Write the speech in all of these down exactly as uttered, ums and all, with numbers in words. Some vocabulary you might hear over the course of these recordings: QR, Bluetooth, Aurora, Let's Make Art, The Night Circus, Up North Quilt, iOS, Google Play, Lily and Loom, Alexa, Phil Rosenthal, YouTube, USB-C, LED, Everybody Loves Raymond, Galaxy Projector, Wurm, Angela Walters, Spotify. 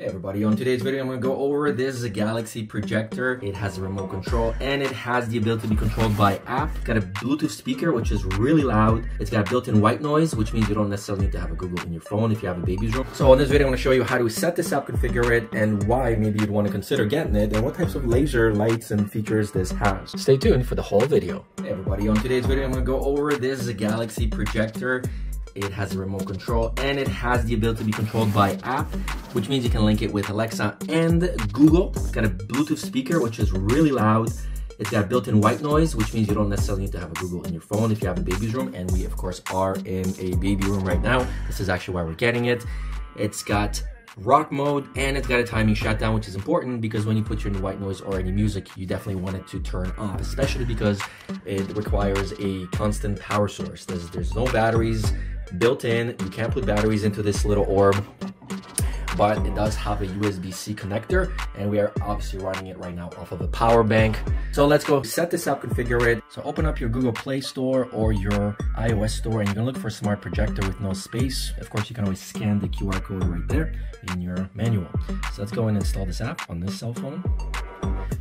Hey everybody, on today's video I'm going to go over this is a Galaxy projector. It has a remote control and it has the ability to be controlled by app. It's got a Bluetooth speaker which is really loud. It's got a built-in white noise, which means you don't necessarily need to have a Google in your phone if you have a baby's room. So on this video I'm going to show you how to set this up, configure it, and why maybe you'd want to consider getting it, and what types of laser lights and features this has. Stay tuned for the whole video. Hey everybody, on today's video I'm going to go over this is a Galaxy projector. It has a remote control and it has the ability to be controlled by app, which means you can link it with Alexa and Google. It's got a Bluetooth speaker, which is really loud. It's got built-in white noise, which means you don't necessarily need to have a Google in your phone if you have a baby's room. And we, of course, are in a baby room right now. This is actually why we're getting it. It's got rock mode and it's got a timing shutdown, which is important because when you put your white noise or any music, you definitely want it to turn off, especially because it requires a constant power source. There's, there's no batteries built in. You can't put batteries into this little orb, but it does have a U S B C connector, and we are obviously running it right now off of a power bank. So let's go set this up, configure it. So open up your Google Play Store or your iOS store, and you're gonna look for a smart projector with no space. Of course, you can always scan the Q R code right there in your manual. So let's go and install this app on this cell phone.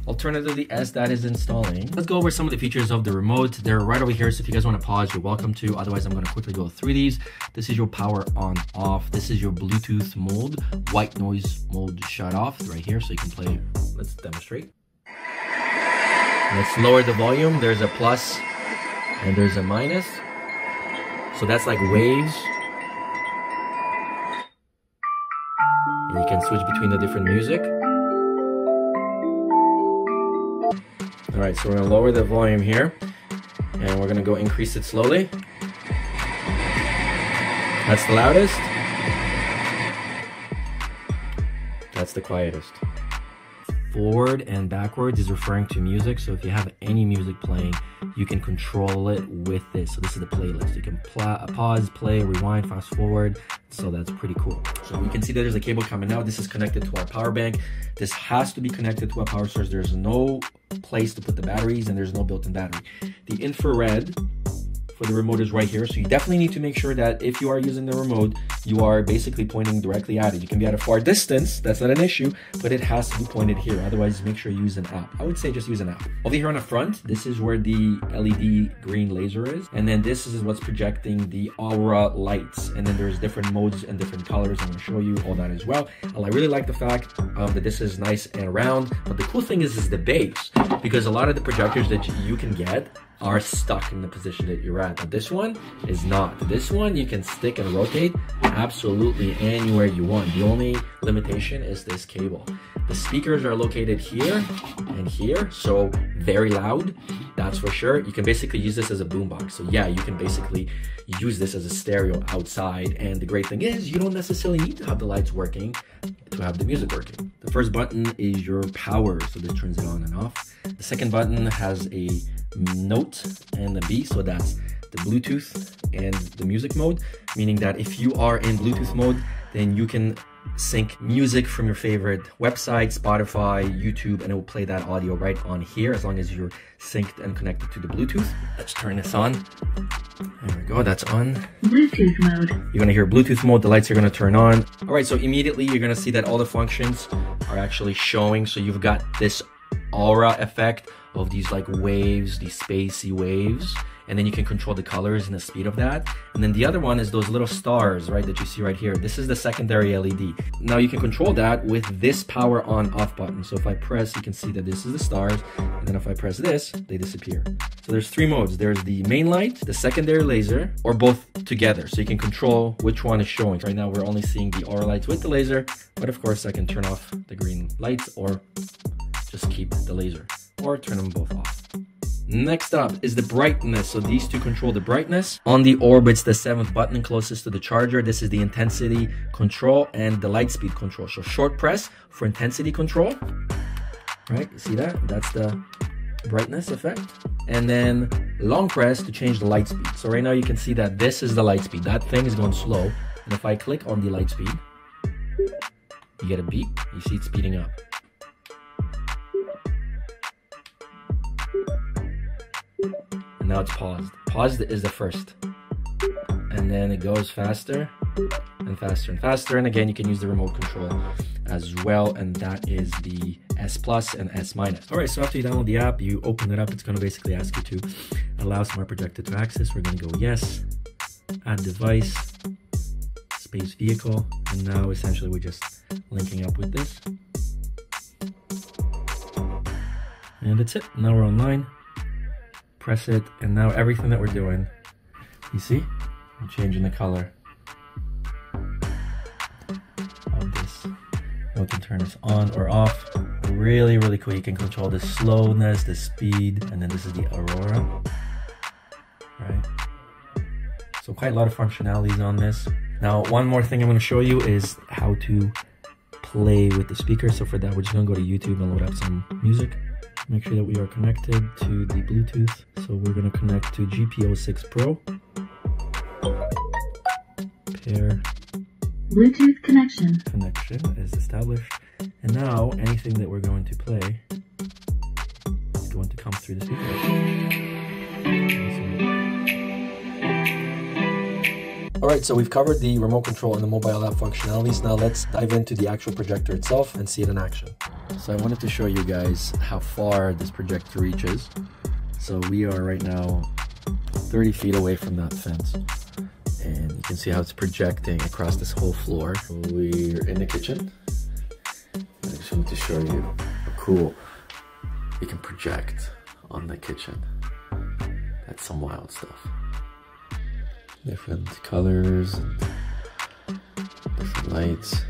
Alternatively, as that is installing, let's go over some of the features of the remote. They're right over here, so if you guys want to pause, you're welcome to. Otherwise, I'm going to quickly go through these. This is your power on off. This is your Bluetooth mode, white noise mode shut off right here, so you can play. Let's demonstrate. Let's lower the volume. There's a plus and there's a minus. So that's like waves. And you can switch between the different music. All right, so we're gonna lower the volume here and we're gonna go increase it slowly. That's the loudest. That's the quietest. Forward and backwards is referring to music. So if you have any music playing, you can control it with this. So this is the playlist. You can pause, play, rewind, fast forward. So that's pretty cool. So we can see that there's a cable coming out. This is connected to our power bank. This has to be connected to a power source. There's no place to put the batteries and there's no built-in battery. The infrared for the remote is right here. So you definitely need to make sure that if you are using the remote, you are basically pointing directly at it. You can be at a far distance, that's not an issue, but it has to be pointed here. Otherwise, make sure you use an app. I would say just use an app. Over here on the front, this is where the L E D green laser is. And then this is what's projecting the aura lights. And then there's different modes and different colors. I'm gonna show you all that as well. I really like the fact um, that this is nice and round, but the cool thing is, is the base, because a lot of the projectors that you can get are stuck in the position that you're at. But this one is not. This one you can stick and rotate absolutely anywhere you want. The only limitation is this cable. The speakers are located here and here, so very loud, that's for sure. You can basically use this as a boombox. So yeah, you can basically use this as a stereo outside. And the great thing is you don't necessarily need to have the lights working to have the music working. The first button is your power, so this turns it on and off. The second button has a note and a B, so that's the Bluetooth and the music mode, meaning that if you are in Bluetooth mode, then you can sync music from your favorite website, Spotify, YouTube, and it will play that audio right on here as long as you're synced and connected to the Bluetooth. Let's turn this on. There we go, that's on. Bluetooth mode. You're gonna hear Bluetooth mode, the lights are gonna turn on. All right, so immediately you're gonna see that all the functions are actually showing. So you've got this aura effect of these like waves, these spacey waves, and then you can control the colors and the speed of that. And then the other one is those little stars, right, that you see right here. This is the secondary L E D. Now you can control that with this power on off button. So if I press, you can see that this is the stars, and then if I press this, they disappear. So there's three modes. There's the main light, the secondary laser, or both together. So you can control which one is showing. Right now we're only seeing the aura lights with the laser, but of course I can turn off the green lights or just keep the laser, or turn them both off. Next up is the brightness. So these two control the brightness. On the orb, it's the seventh button closest to the charger. This is the intensity control and the light speed control. So short press for intensity control, right? You see that? That's the brightness effect. And then long press to change the light speed. So right now you can see that this is the light speed. That thing is going slow. And if I click on the light speed, you get a beep. You see it speeding up. Now it's paused. Paused is the first. And then it goes faster. And and faster and faster. And again, you can use the remote control as well. And that is the S plus and S minus. All right, so after you download the app, you open it up. It's gonna basically ask you to allow Smart Projector to access. We're gonna go yes, add device, space vehicle. And now essentially we're just linking up with this. And that's it. Now we're online. Press it, and now everything that we're doing, you see, I'm changing the color of this. We can turn this on or off really, really quick. You can control the slowness, the speed, and then this is the Aurora, right? So quite a lot of functionalities on this. Now, one more thing I'm going to show you is how to play with the speaker. So for that, we're just going to go to YouTube and load up some music. Make sure that we are connected to the Bluetooth. So we're gonna connect to G P zero six Pro. Pair. Bluetooth connection. Connection is established. And now anything that we're going to play is going to come through the speaker. All right, so we've covered the remote control and the mobile app functionalities. Now let's dive into the actual projector itself and see it in action. So I wanted to show you guys how far this projector reaches. So we are right now thirty feet away from that fence. And you can see how it's projecting across this whole floor. We're in the kitchen. I just wanted to show you how cool you can project on the kitchen. That's some wild stuff. Different colors and different lights.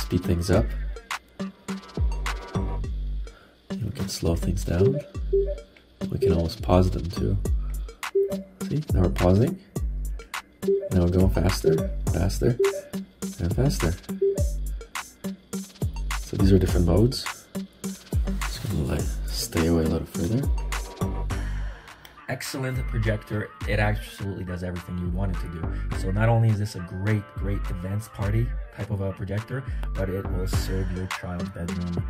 Speed things up, we can slow things down, we can almost pause them too. See, now we're pausing, now we're going faster, faster, and faster. So these are different modes. Just gonna like stay away a little further. Excellent projector. It absolutely does everything you want it to do. So not only is this a great, great advanced party type of a projector, but it will serve your child's bedroom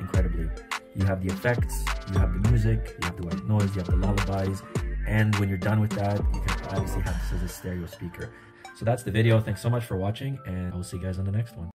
incredibly. You have the effects, you have the music, you have the white noise, you have the lullabies, and when you're done with that, you can obviously have this as a stereo speaker. So that's the video. Thanks so much for watching, and I will see you guys on the next one.